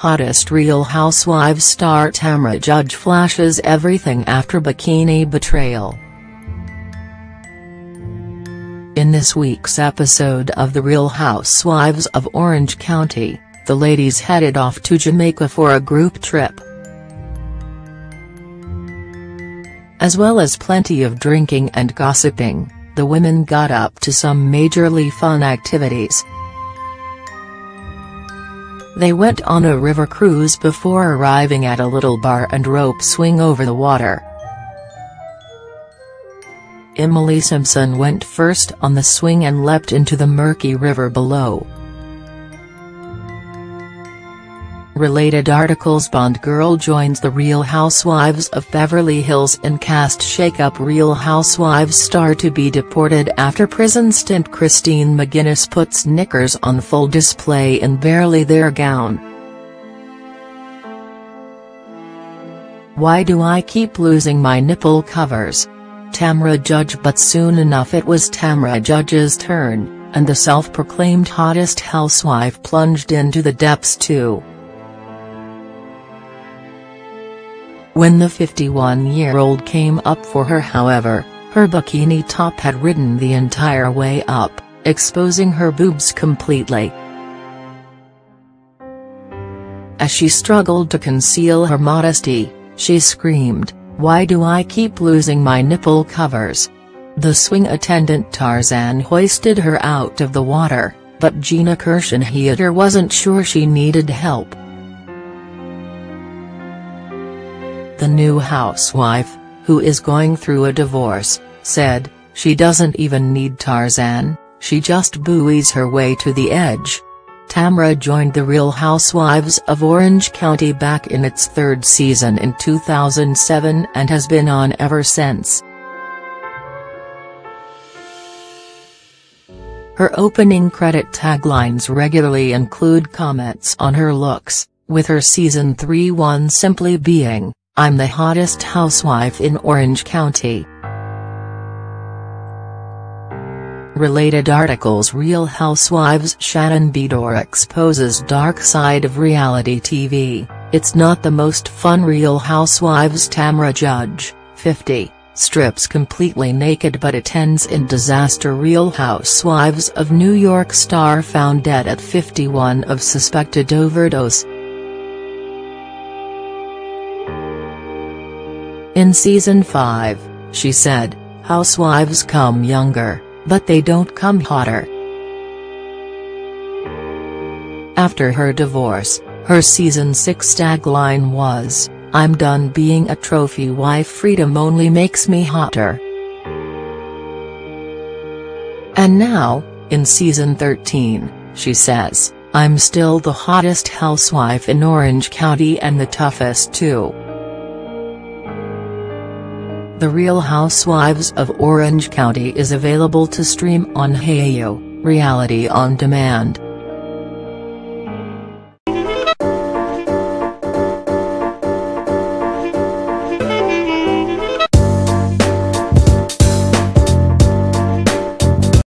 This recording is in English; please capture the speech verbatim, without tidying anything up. Hottest Real Housewives star Tamra Judge flashes everything after bikini betrayal. In this week's episode of The Real Housewives of Orange County, the ladies headed off to Jamaica for a group trip. As well as plenty of drinking and gossiping, the women got up to some majorly fun activities. They went on a river cruise before arriving at a little bar and rope swing over the water. Emily Simpson went first on the swing and leapt into the murky river below. Related articles: Bond Girl joins The Real Housewives of Beverly Hills in cast shakeup. Real Housewives star to be deported after prison stint Christine McGuinness puts knickers on full display in barely their gown. Why do I keep losing my nipple covers? Tamra Judge. But soon enough it was Tamra Judge's turn, and the self-proclaimed hottest housewife plunged into the depths too. When the fifty-one-year-old came up for her, however, her bikini top had ridden the entire way up, exposing her boobs completely. As she struggled to conceal her modesty, she screamed, "Why do I keep losing my nipple covers?" The swing attendant Tarzan hoisted her out of the water, but Gina Kirshenheater wasn't sure she needed help. The new housewife, who is going through a divorce, said, "She doesn't even need Tarzan, she just buoys her way to the edge." Tamra joined The Real Housewives of Orange County back in its third season in two thousand seven and has been on ever since. Her opening credit taglines regularly include comments on her looks, with her season three one simply being, "I'm the hottest housewife in Orange County." Related articles: Real Housewives Shannon Beador exposes dark side of reality T V, "It's not the most fun." Real Housewives Tamra Judge, fifty, strips completely naked but it ends in disaster. Real Housewives of New York star found dead at fifty-one of suspected overdose. In season five, she said, "Housewives come younger, but they don't come hotter." After her divorce, her season six tagline was, "I'm done being a trophy wife, freedom only makes me hotter." And now, in season thirteen, she says, "I'm still the hottest housewife in Orange County and the toughest too." The Real Housewives of Orange County is available to stream on Hayu, Reality on Demand.